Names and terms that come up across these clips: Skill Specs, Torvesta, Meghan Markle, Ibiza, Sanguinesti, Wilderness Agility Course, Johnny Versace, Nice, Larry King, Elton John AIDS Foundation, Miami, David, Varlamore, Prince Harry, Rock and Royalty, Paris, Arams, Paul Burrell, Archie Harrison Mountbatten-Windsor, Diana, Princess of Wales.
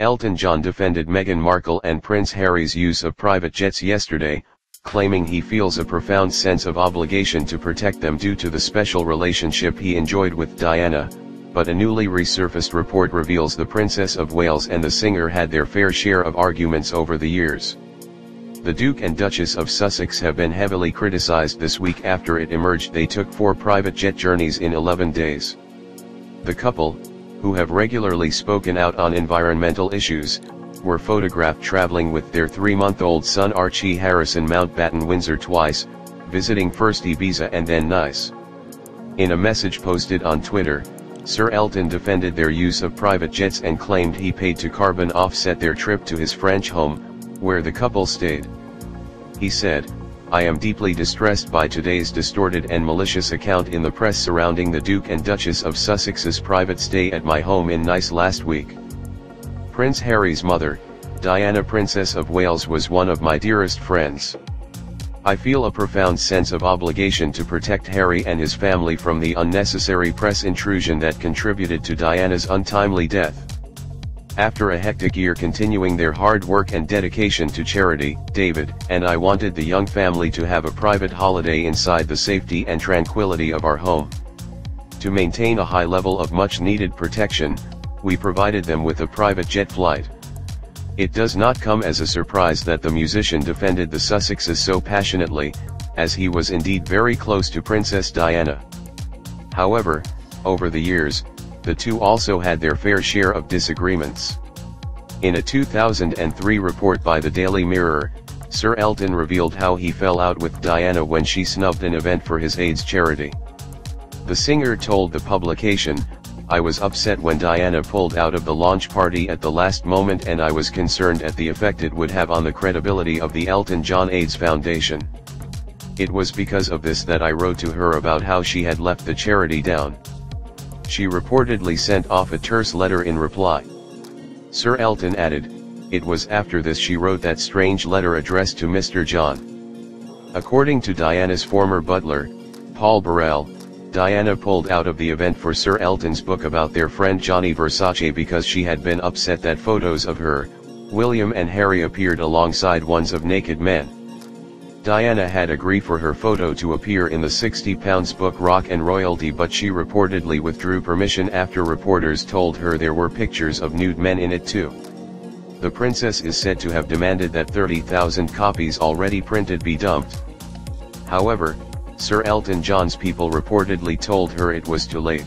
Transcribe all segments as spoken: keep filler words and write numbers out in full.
Elton John defended Meghan Markle and Prince Harry's use of private jets yesterday, claiming he feels a profound sense of obligation to protect them due to the special relationship he enjoyed with Diana, but a newly resurfaced report reveals the Princess of Wales and the singer had their fair share of arguments over the years. The Duke and Duchess of Sussex have been heavily criticized this week after it emerged they took four private jet journeys in eleven days. The couple, who have regularly spoken out on environmental issues, were photographed traveling with their three-month-old son Archie Harrison Mountbatten-Windsor twice, visiting first Ibiza and then Nice. In a message posted on Twitter, Sir Elton defended their use of private jets and claimed he paid to carbon offset their trip to his French home, where the couple stayed. He said, "I am deeply distressed by today's distorted and malicious account in the press surrounding the Duke and Duchess of Sussex's private stay at my home in Nice last week. Prince Harry's mother, Diana, Princess of Wales, was one of my dearest friends. I feel a profound sense of obligation to protect Harry and his family from the unnecessary press intrusion that contributed to Diana's untimely death." After a hectic year continuing their hard work and dedication to charity, David and I wanted the young family to have a private holiday inside the safety and tranquility of our home. To maintain a high level of much-needed protection, we provided them with a private jet flight. It does not come as a surprise that the musician defended the Sussexes so passionately, as he was indeed very close to Princess Diana. However, over the years, the two also had their fair share of disagreements. In a two thousand three report by the Daily Mirror, Sir Elton revealed how he fell out with Diana when she snubbed an event for his AIDS charity. The singer told the publication, "I was upset when Diana pulled out of the launch party at the last moment, and I was concerned at the effect it would have on the credibility of the Elton John AIDS Foundation. It was because of this that I wrote to her about how she had left the charity down." She reportedly sent off a terse letter in reply. Sir Elton added, "It was after this she wrote that strange letter addressed to Mister John." According to Diana's former butler, Paul Burrell, Diana pulled out of the event for Sir Elton's book about their friend Johnny Versace because she had been upset that photos of her, William and Harry appeared alongside ones of naked men. Diana had agreed for her photo to appear in the sixty pound book Rock and Royalty, but she reportedly withdrew permission after reporters told her there were pictures of nude men in it too. The princess is said to have demanded that thirty thousand copies already printed be dumped. However, Sir Elton John's people reportedly told her it was too late.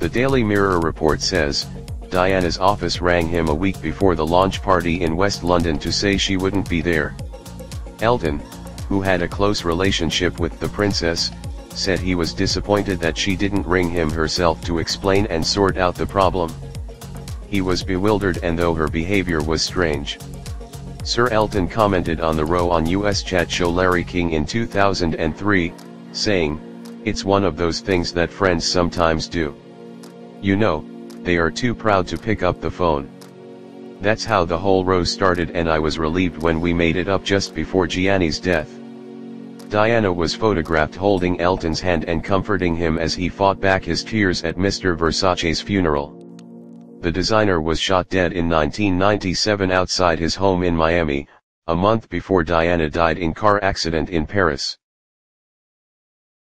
The Daily Mirror report says, Diana's office rang him a week before the launch party in West London to say she wouldn't be there. Elton, who had a close relationship with the princess, said he was disappointed that she didn't ring him herself to explain and sort out the problem. He was bewildered, and though her behavior was strange. Sir Elton commented on the row on U S chat show Larry King in two thousand three, saying, "It's one of those things that friends sometimes do. You know, they are too proud to pick up the phone. That's how the whole row started, and I was relieved when we made it up just before Gianni's death." Diana was photographed holding Elton's hand and comforting him as he fought back his tears at Mister Versace's funeral. The designer was shot dead in nineteen ninety-seven outside his home in Miami, a month before Diana died in a car accident in Paris.